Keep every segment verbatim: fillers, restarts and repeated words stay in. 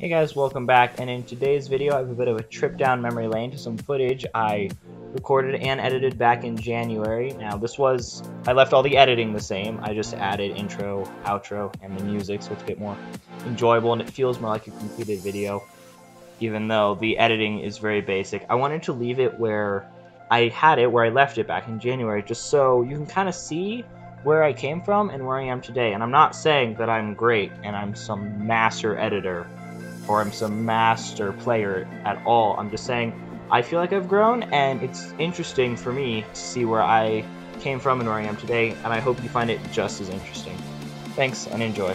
Hey guys, welcome back, and in today's video I have a bit of a trip down memory lane to some footage I recorded and edited back in January. Now this was, I left all the editing the same, I just added intro, outro, and the music, so it's a bit more enjoyable and it feels more like a completed video, even though the editing is very basic. I wanted to leave it where I had it, where I left it back in January, just so you can kind of see where I came from and where I am today. And I'm not saying that I'm great and I'm some master editor or I'm some master player at all. I'm just saying I feel like I've grown, and it's interesting for me to see where I came from and where I am today, and I hope you find it just as interesting. Thanks, and enjoy.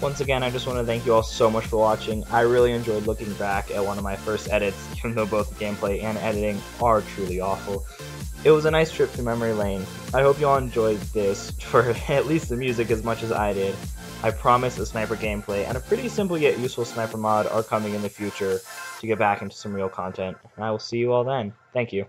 Once again, I just want to thank you all so much for watching. I really enjoyed looking back at one of my first edits, even though both the gameplay and editing are truly awful. It was a nice trip through memory lane. I hope you all enjoyed this, for at least the music, as much as I did. I promise the sniper gameplay and a pretty simple yet useful sniper mod are coming in the future to get back into some real content, and I will see you all then. Thank you.